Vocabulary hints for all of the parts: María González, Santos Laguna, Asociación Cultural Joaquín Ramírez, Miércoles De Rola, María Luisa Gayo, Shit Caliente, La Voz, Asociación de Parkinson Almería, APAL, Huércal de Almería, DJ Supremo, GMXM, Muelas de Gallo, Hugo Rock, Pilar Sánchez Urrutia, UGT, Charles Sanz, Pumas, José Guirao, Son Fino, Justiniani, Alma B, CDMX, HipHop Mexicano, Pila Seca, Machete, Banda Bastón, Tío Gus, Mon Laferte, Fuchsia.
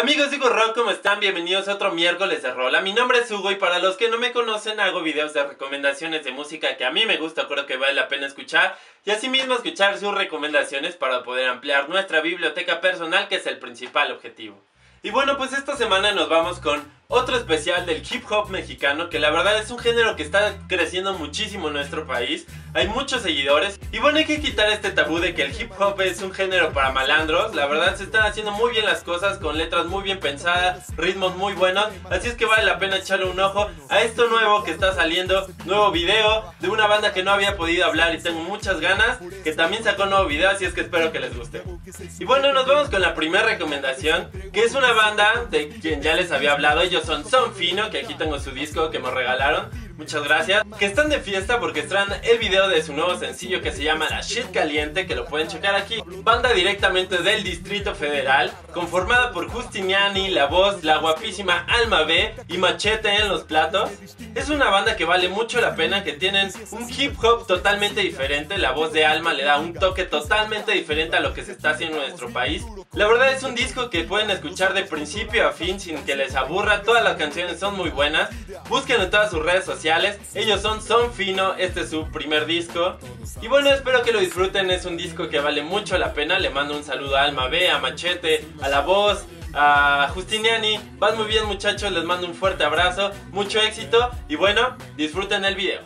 Amigos de Hugo Rock, ¿cómo están? Bienvenidos a otro miércoles de rola. Mi nombre es Hugo y para los que no me conocen hago videos de recomendaciones de música que a mí me gusta, creo que vale la pena escuchar y asimismo escuchar sus recomendaciones para poder ampliar nuestra biblioteca personal, que es el principal objetivo. Y bueno, pues esta semana nos vamos con otro especial del hip hop mexicano, que la verdad es un género que está creciendo muchísimo en nuestro país. Hay muchos seguidores y bueno, hay que quitar este tabú de que el hip hop es un género para malandros. La verdad se están haciendo muy bien las cosas, con letras muy bien pensadas, ritmos muy buenos, así es que vale la pena echarle un ojo a esto nuevo que está saliendo. Nuevo video de una banda que no había podido hablar y tengo muchas ganas, que también sacó un nuevo video, así es que espero que les guste. Y bueno, nos vamos con la primera recomendación, que es una banda de quien ya les había hablado. Ellos son Son Fino, que aquí tengo su disco que me regalaron, muchas gracias, que están de fiesta porque están el video de su nuevo sencillo que se llama La Shit Caliente, que lo pueden checar aquí. Banda directamente del Distrito Federal, conformada por Justiniani, La Voz, la guapísima Alma B y Machete en los platos. Es una banda que vale mucho la pena, que tienen un hip hop totalmente diferente. La voz de Alma le da un toque totalmente diferente a lo que se está haciendo en nuestro país. La verdad es un disco que pueden escuchar de principio a fin sin que les aburra, todas las canciones son muy buenas. Busquen en todas sus redes sociales, ellos son Son Fino, este es su primer disco. Y bueno, espero que lo disfruten, es un disco que vale mucho la pena. Le mando un saludo a Alma B, a Machete, a La Voz, a Justiniani. Van muy bien, muchachos, les mando un fuerte abrazo, mucho éxito y bueno, disfruten el video.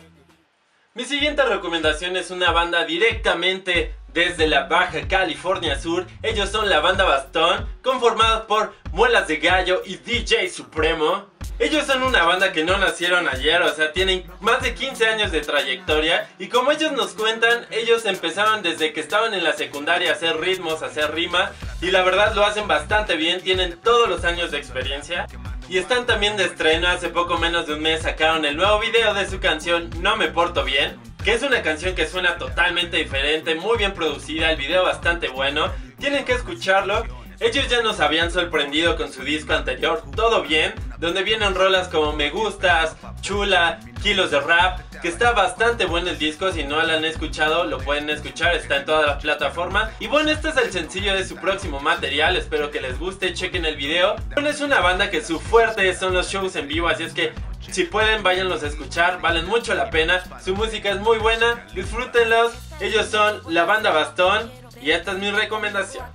Mi siguiente recomendación es una banda directamente desde la Baja California Sur. Ellos son la Banda Bastón, conformados por Muelas de Gallo y DJ Supremo. Ellos son una banda que no nacieron ayer, o sea, tienen más de 15 años de trayectoria. Y como ellos nos cuentan, ellos empezaron desde que estaban en la secundaria a hacer ritmos, a hacer rimas. Y la verdad lo hacen bastante bien, tienen todos los años de experiencia. Y están también de estreno, hace poco menos de un mes sacaron el nuevo video de su canción No Me Porto Bien, que es una canción que suena totalmente diferente, muy bien producida, el video bastante bueno, tienen que escucharlo. Ellos ya nos habían sorprendido con su disco anterior, Todo Bien, donde vienen rolas como Me Gustas, Chula, Kilos de Rap, que está bastante bueno el disco. Si no lo han escuchado, lo pueden escuchar, está en todas las plataformas. Y bueno, este es el sencillo de su próximo material, espero que les guste, chequen el video. Bueno, es una banda que su fuerte son los shows en vivo, así es que si pueden, váyanlos a escuchar, valen mucho la pena, su música es muy buena, disfrútenlos. Ellos son la Banda Bastón y esta es mi recomendación.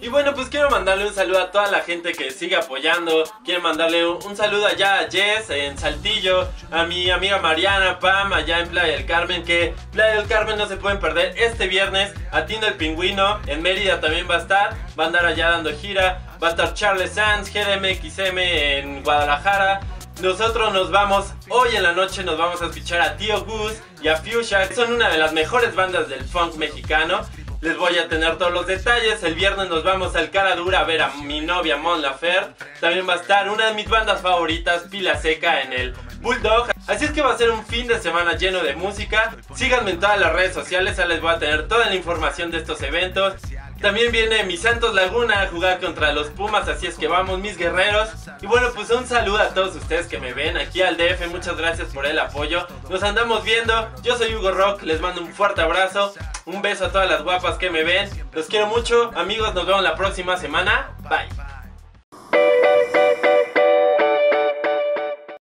Y bueno, pues quiero mandarle un saludo a toda la gente que sigue apoyando. Quiero mandarle un saludo allá a Jess en Saltillo, a mi amiga Mariana, Pam allá en Playa del Carmen, que Playa del Carmen no se pueden perder este viernes. A Tino el Pingüino en Mérida también va a estar, va a andar allá dando gira. Va a estar Charles Sanz, GMXM en Guadalajara. Nosotros nos vamos, hoy en la noche nos vamos a escuchar a Tío Gus y a Fuchsia, que son una de las mejores bandas del funk mexicano. Les voy a tener todos los detalles. El viernes nos vamos al Cara Dura a ver a mi novia Mon Laferte. También va a estar una de mis bandas favoritas, Pila Seca, en el Bulldog. Así es que va a ser un fin de semana lleno de música. Síganme en todas las redes sociales, ya les voy a tener toda la información de estos eventos. También viene mi Santos Laguna a jugar contra los Pumas, así es que vamos mis guerreros. Y bueno, pues un saludo a todos ustedes que me ven aquí al DF, muchas gracias por el apoyo. Nos andamos viendo, yo soy Hugo Rock, les mando un fuerte abrazo. Un beso a todas las guapas que me ven, los quiero mucho, amigos, nos vemos la próxima semana, bye.